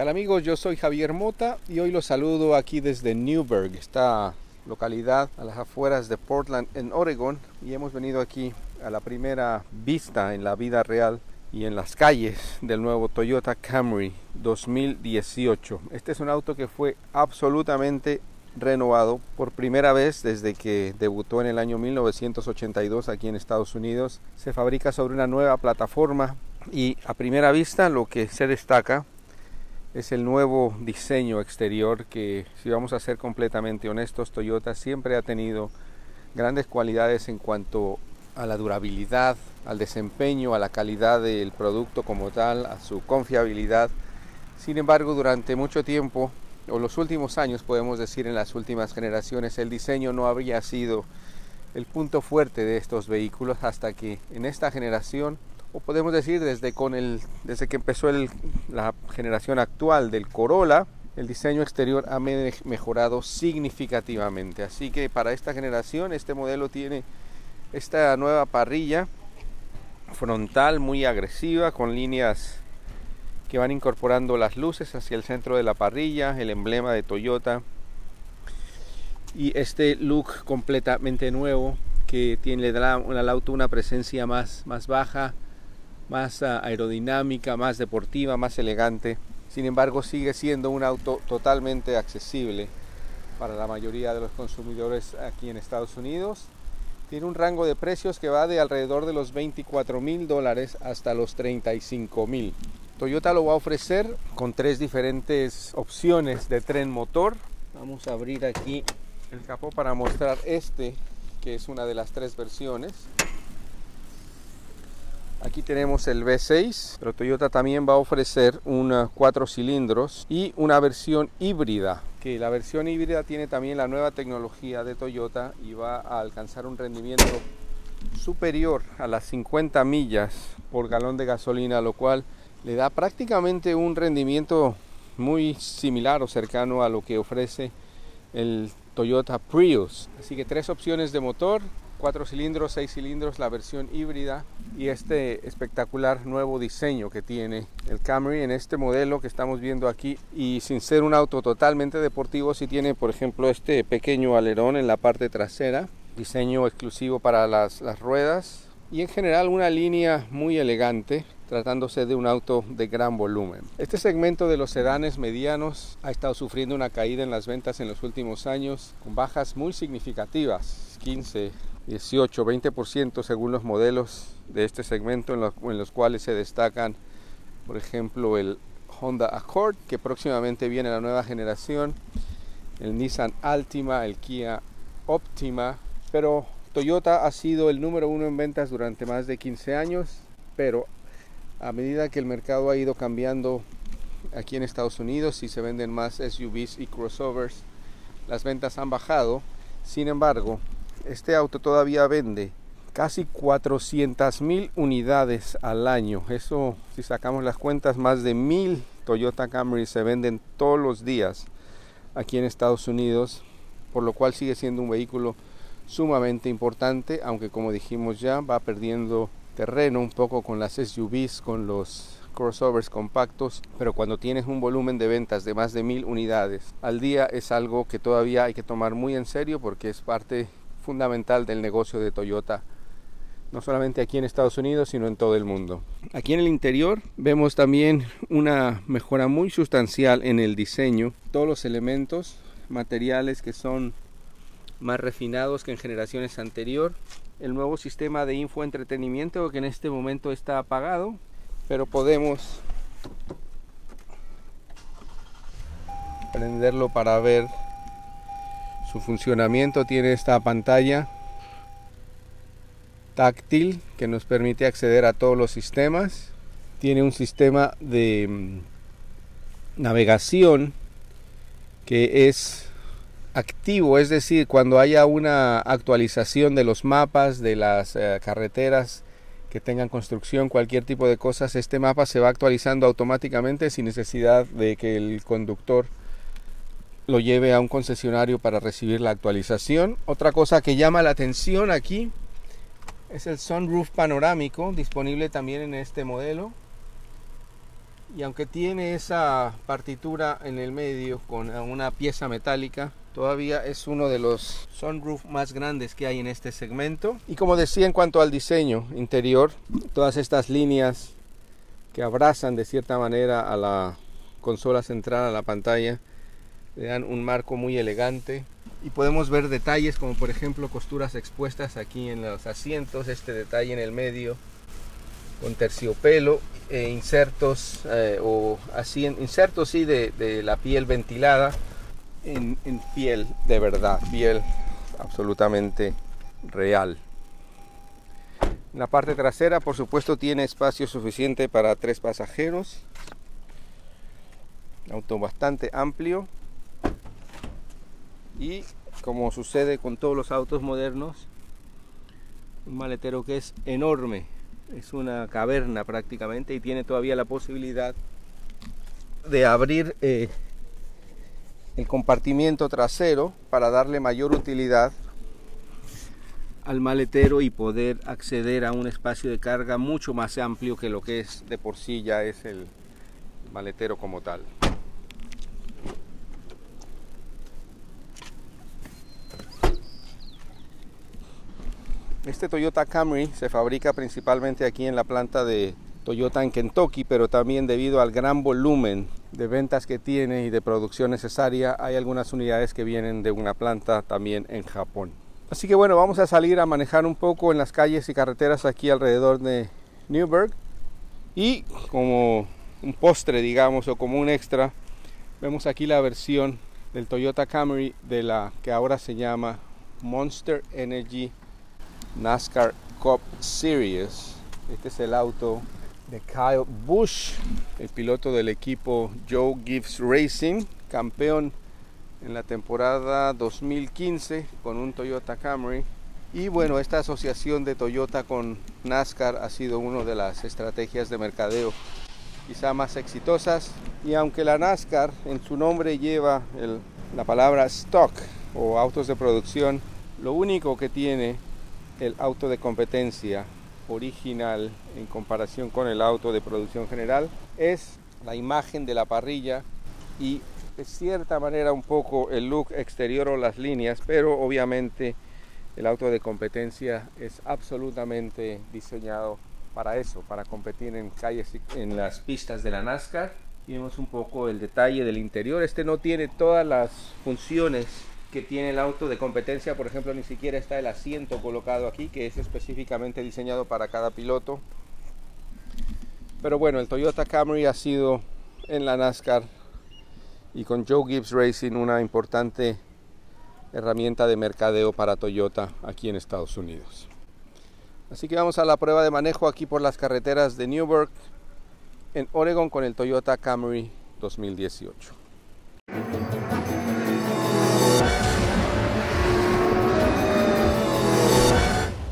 ¿Qué tal amigos? Yo soy Javier Mota y hoy los saludo aquí desde Newberg, esta localidad a las afueras de Portland en Oregón, y hemos venido aquí a la primera vista en la vida real y en las calles del nuevo Toyota Camry 2018. Este es un auto que fue absolutamente renovado por primera vez desde que debutó en el año 1982 aquí en Estados Unidos. Se fabrica sobre una nueva plataforma y a primera vista lo que se destaca es el nuevo diseño exterior que, si vamos a ser completamente honestos, Toyota siempre ha tenido grandes cualidades en cuanto a la durabilidad, al desempeño, a la calidad del producto como tal, a su confiabilidad. Sin embargo, durante mucho tiempo, o los últimos años podemos decir, en las últimas generaciones, el diseño no habría sido el punto fuerte de estos vehículos, hasta que en esta generación, o podemos decir desde que empezó la generación actual del Corolla, el diseño exterior ha mejorado significativamente. Así que para esta generación, este modelo tiene esta nueva parrilla frontal muy agresiva, con líneas que van incorporando las luces hacia el centro de la parrilla, el emblema de Toyota, y este look completamente nuevo que le da al auto una presencia más baja, más aerodinámica, más deportiva, más elegante. Sin embargo, sigue siendo un auto totalmente accesible para la mayoría de los consumidores aquí en Estados Unidos. Tiene un rango de precios que va de alrededor de los $24,000 hasta los $35,000. Toyota lo va a ofrecer con tres diferentes opciones de tren motor. Vamos a abrir aquí el capó para mostrar este, que es una de las tres versiones. Aquí tenemos el V6, pero Toyota también va a ofrecer unos 4 cilindros y una versión híbrida, que la versión híbrida tiene también la nueva tecnología de Toyota y va a alcanzar un rendimiento superior a las 50 millas por galón de gasolina, lo cual le da prácticamente un rendimiento muy similar o cercano a lo que ofrece el Toyota Prius. Así que tres opciones de motor: 4 cilindros, 6 cilindros, la versión híbrida y este espectacular nuevo diseño que tiene el Camry en este modelo que estamos viendo aquí. Y sin ser un auto totalmente deportivo, sí tiene, por ejemplo, este pequeño alerón en la parte trasera, diseño exclusivo para las ruedas, y en general una línea muy elegante, tratándose de un auto de gran volumen. Este segmento de los sedanes medianos ha estado sufriendo una caída en las ventas en los últimos años, con bajas muy significativas, 15, 18, 20% según los modelos de este segmento, en los cuales se destacan, por ejemplo, el Honda Accord, que próximamente viene la nueva generación, el Nissan Altima, el Kia Optima. Pero Toyota ha sido el número 1 en ventas durante más de 15 años, pero a medida que el mercado ha ido cambiando aquí en Estados Unidos y se venden más SUVs y crossovers, las ventas han bajado. Sin embargo, este auto todavía vende casi 400,000 unidades al año. Eso, si sacamos las cuentas, más de 1,000 Toyota Camry se venden todos los días aquí en Estados Unidos, por lo cual sigue siendo un vehículo sumamente importante, aunque, como dijimos ya, va perdiendo terreno un poco con las SUVs, con los crossovers compactos. Pero cuando tienes un volumen de ventas de más de 1,000 unidades al día, es algo que todavía hay que tomar muy en serio, porque es parte fundamental del negocio de Toyota, no solamente aquí en Estados Unidos, sino en todo el mundo. Aquí en el interior vemos también una mejora muy sustancial en el diseño. Todos los elementos, materiales que son más refinados que en generaciones anteriores. El nuevo sistema de infoentretenimiento, que en este momento está apagado, pero podemos prenderlo para ver su funcionamiento. Tiene esta pantalla táctil que nos permite acceder a todos los sistemas. Tiene un sistema de navegación que es activo, es decir, cuando haya una actualización de los mapas, de las carreteras que tengan construcción, cualquier tipo de cosas, este mapa se va actualizando automáticamente sin necesidad de que el conductor lo lleve a un concesionario para recibir la actualización. Otra cosa que llama la atención aquí es el sunroof panorámico, disponible también en este modelo. y aunque tiene esa partitura en el medio con una pieza metálica, todavía es uno de los sunroof más grandes que hay en este segmento. Y como decía, en cuanto al diseño interior, todas estas líneas que abrazan de cierta manera a la consola central, a la pantalla, le dan un marco muy elegante. Y podemos ver detalles como por ejemplo costuras expuestas aquí en los asientos, este detalle en el medio con terciopelo, insertos o así, insertos sí, de la piel ventilada en piel de verdad, piel absolutamente real. En la parte trasera, por supuesto, tiene espacio suficiente para 3 pasajeros. Un auto bastante amplio. Y como sucede con todos los autos modernos, un maletero que es enorme, es una caverna prácticamente, y tiene todavía la posibilidad de abrir el compartimiento trasero para darle mayor utilidad al maletero y poder acceder a un espacio de carga mucho más amplio que lo que es de por sí ya es el maletero como tal. Este Toyota Camry se fabrica principalmente aquí en la planta de Toyota en Kentucky, pero también debido al gran volumen de ventas que tiene y de producción necesaria, hay algunas unidades que vienen de una planta también en Japón. Así que bueno, vamos a salir a manejar un poco en las calles y carreteras aquí alrededor de Newberg, y como un postre, digamos, o como un extra, vemos aquí la versión del Toyota Camry de la que ahora se llama Monster Energy NASCAR Cup Series. Este es el auto de Kyle Busch, el piloto del equipo Joe Gibbs Racing, campeón en la temporada 2015 con un Toyota Camry. Y bueno, esta asociación de Toyota con NASCAR ha sido una de las estrategias de mercadeo quizá más exitosas, y aunque la NASCAR en su nombre lleva la palabra stock o autos de producción, lo único que tiene el auto de competencia original en comparación con el auto de producción general es la imagen de la parrilla y de cierta manera un poco el look exterior o las líneas, pero obviamente el auto de competencia es absolutamente diseñado para eso, para competir en calles, en las pistas de la NASCAR. Y vemos un poco el detalle del interior. Este no tiene todas las funciones que tiene el auto de competencia, por ejemplo, ni siquiera está el asiento colocado aquí, que es específicamente diseñado para cada piloto. Pero bueno, el Toyota Camry ha sido en la NASCAR y con Joe Gibbs Racing una importante herramienta de mercadeo para Toyota aquí en Estados Unidos. Así que vamos a la prueba de manejo aquí por las carreteras de Newberg en Oregón con el Toyota Camry 2018.